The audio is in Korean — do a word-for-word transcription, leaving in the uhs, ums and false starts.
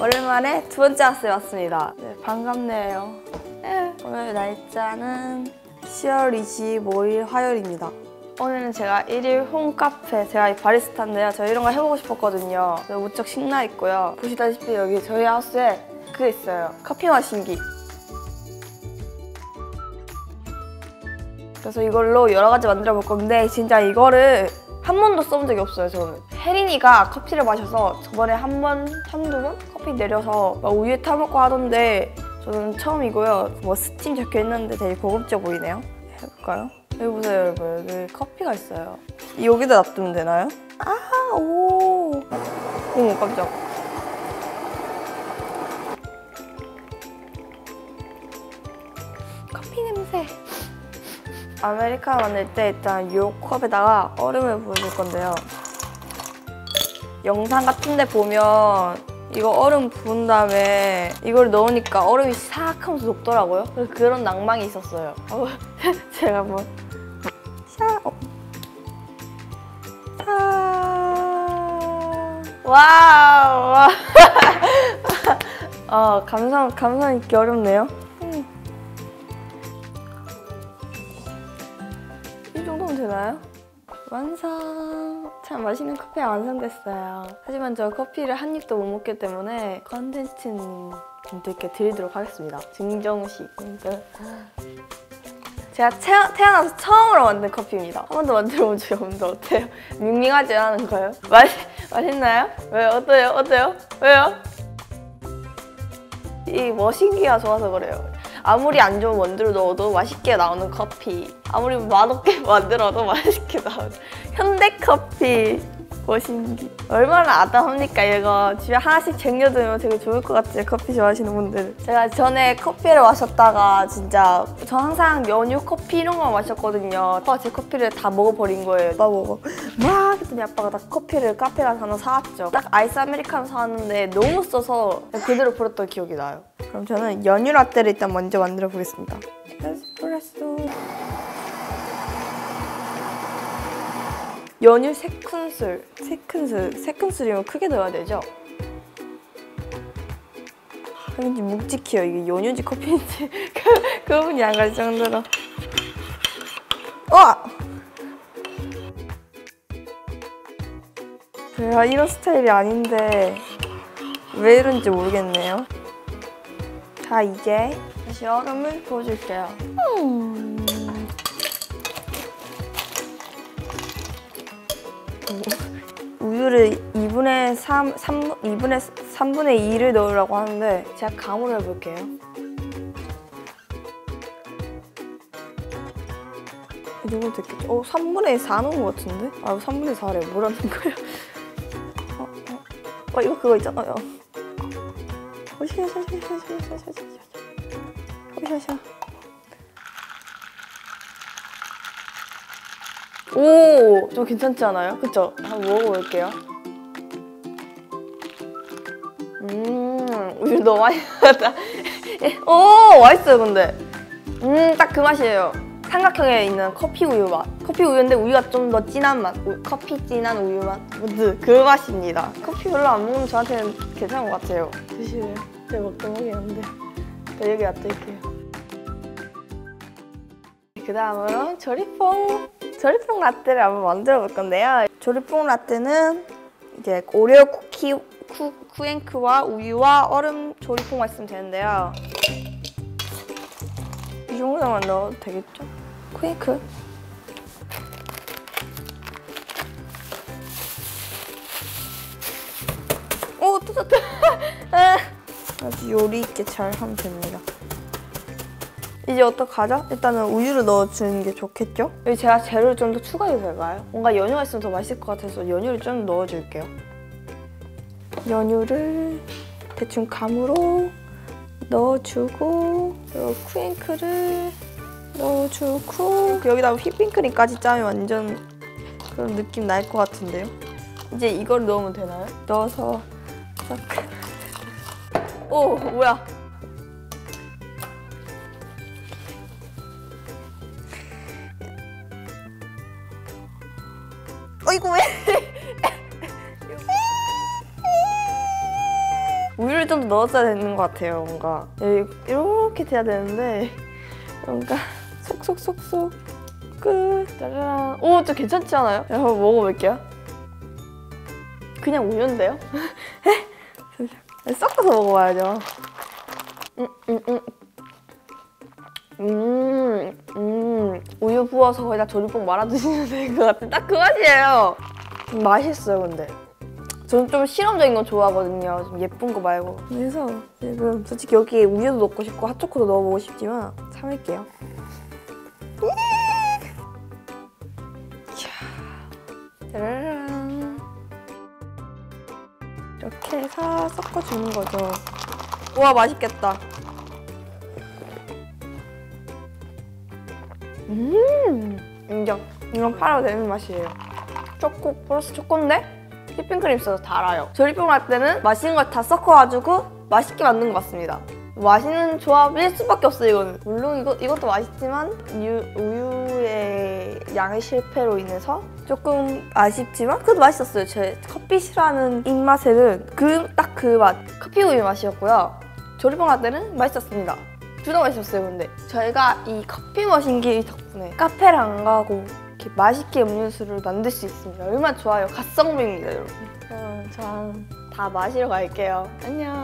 오랜만에 두 번째 학습에 왔습니다. 네, 반갑네요. 오늘 날짜는 시월 이십오일 화요일입니다. 오늘은 제가 일일 홈카페, 제가 이 바리스타인데요, 저 이런 거 해보고 싶었거든요. 무척 신나 있고요. 보시다시피 여기 저희 하우스에 그게 있어요. 커피 마신기. 그래서 이걸로 여러 가지 만들어 볼 건데, 진짜 이거를 한 번도 써본 적이 없어요, 저는. 혜린이가 커피를 마셔서 저번에 한 번, 한두 번? 커피 내려서 막 우유에 타먹고 하던데 저는 처음이고요. 뭐 스팀 적혀있는데 되게 고급져 보이네요. 해볼까요? 여기 보세요, 여러분. 여기 커피가 있어요. 여기다 놔두면 되나요? 아, 오. 어머, 깜짝. 커피 냄새. 아메리카노 만들 때 일단 요 컵에다가 얼음을 부어줄 건데요. 영상 같은 데 보면 이거 얼음 부은 다음에 이걸 넣으니까 얼음이 싹 하면서 녹더라고요. 그래서 그런 낭만이 있었어요. 제가 뭐 샤! 어. 아 와우! 와. 어, 감상, 감상 있기 어렵네요. 음. 이 정도면 되나요? 완성! 참 맛있는 커피가 완성됐어요. 하지만 저 커피를 한 입도 못 먹기 때문에 컨텐츠는 분들께 드리도록 하겠습니다. 증정식. 제가 태어나서 처음으로 만든 커피입니다. 한 번도 만들어본 적이 없는데 어때요? 밍밍하지 않은 거예요? 맛, 맛있나요? 왜요? 어때요? 어때요? 왜요? 이 머신기가 좋아서 그래요. 아무리 안 좋은 원두를 넣어도 맛있게 나오는 커피. 아무리 맛없게 만들어도 맛있게 나오는 현대커피. 머신기. 얼마나 아담합니까, 이거. 집에 하나씩 쟁여두면 되게 좋을 것 같아요, 커피 좋아하시는 분들. 제가 전에 커피를 마셨다가 진짜 저 항상 연유 커피 이런 거 마셨거든요. 아빠가 제 커피를 다 먹어버린 거예요. 나 먹어. 막 그랬더니 아빠가 딱 커피를 카페에 가서 하나 사왔죠. 딱 아이스 아메리카노 사왔는데 너무 써서 그대로 버렸던 기억이 나요. 그럼 저는 연유 라떼를 일단 먼저 만들어 보겠습니다. 에스프레소. 연유 세 큰술. 세 큰술. 세 큰술이면 크게 넣어야 되죠? 왠지 묵직해요. 이게 연유인지 커피인지 그, 그 부분이 안 갈 정도로. 와! 제가 이런 스타일이 아닌데 왜 이런지 모르겠네요. 자, 이제 다시 얼음을 부어줄게요. 음. 우유를 이분의 삼, 삼, 이분의 삼분의 이를 넣으라고 하는데 제가 감으로 해볼게요. 이 정도 됐겠죠? 어, 삼분의 사 넣은 것 같은데? 아, 삼분의 사래. 뭐라는 거야? 어, 어. 어, 이거 그거 있잖아요. 오, 좀 괜찮지 않아요? 그쵸? 한번 먹어볼게요. 음, 우유 너무 많이 넣었다. 오, 맛있어요, 근데. 음, 딱 그 맛이에요. 삼각형에 있는 커피 우유 맛. 커피 우유인데 우유가 좀 더 진한 맛. 우유, 커피 진한 우유 맛. 그 맛입니다. 커피 별로 안 먹으면 저한테는 괜찮은 것 같아요. 드시래요. 제가 먹던 거긴 한데. 저 여기 놔둘게요. 그 다음으로 조리퐁. 조리퐁 라떼를 한번 만들어 볼 건데요. 조리퐁 라떼는 이제 오레오 쿠키 쿠, 쿠앤크와 우유와 얼음 조리퐁만 있으면 되는데요. 이 정도만 넣어도 되겠죠? 쿠앤크. 오, 터졌다. 아주 요리 있게 잘 하면 됩니다. 이제 어떡하죠? 일단은 우유를 넣어주는 게 좋겠죠? 여기 제가 재료를 좀 더 추가해도 될까요? 뭔가 연유가 있으면 더 맛있을 것 같아서 연유를 좀 넣어줄게요. 연유를 대충 감으로 넣어주고, 그리고 쿠앤크를 넣어주고, 여기다가 휘핑크림까지 짜면 완전 그런 느낌 날 것 같은데요? 이제 이걸 넣으면 되나요? 넣어서 오! 뭐야? 어이구, 왜? 우유를 좀 더 넣었어야 되는 것 같아요. 뭔가 이렇게 돼야 되는데 뭔가 속속속속 끝. 짜라란. 오, 저 괜찮지 않아요? 한번 먹어볼게요. 그냥 우유인데요? 섞어서 먹어봐야죠. 음, 음, 음. 음, 음. 우유 부어서 거의 다 조림뽕 말아 드시면 될 것 같은 딱 그 맛이에요. 맛있어요, 근데. 저는 좀 실험적인 거 좋아하거든요. 좀 예쁜 거 말고. 그래서 지금 솔직히 여기에 우유도 넣고 싶고 핫초코도 넣어보고 싶지만 참을게요. 짜라란. 이렇게 해서 섞어주는 거죠. 우와, 맛있겠다. 음, 인정. 이건 팔아도 되는 맛이에요. 초코 플러스 초코인데? 휘핑크림 써서 달아요. 조리병 할 때는 맛있는 걸 다 섞어가지고 맛있게 만든 것 같습니다. 맛있는 조합일 수밖에 없어요, 이거는. 물론 이거, 이것도 맛있지만 유, 우유의 양의 실패로 인해서 조금 아쉽지만 그것도 맛있었어요. 제 커피 싫어하는 입맛에는 그, 딱 그 맛. 커피 우유 맛이었고요. 조리병 할 때는 맛있었습니다. 둘 다 맛있었어요, 근데. 저희가 이 커피 머신기 덕분에 카페를 안 가고 이렇게 맛있게 음료수를 만들 수 있습니다. 얼마나 좋아요. 갓성비입니다, 여러분. 그럼 전 다 마시러 갈게요. 안녕.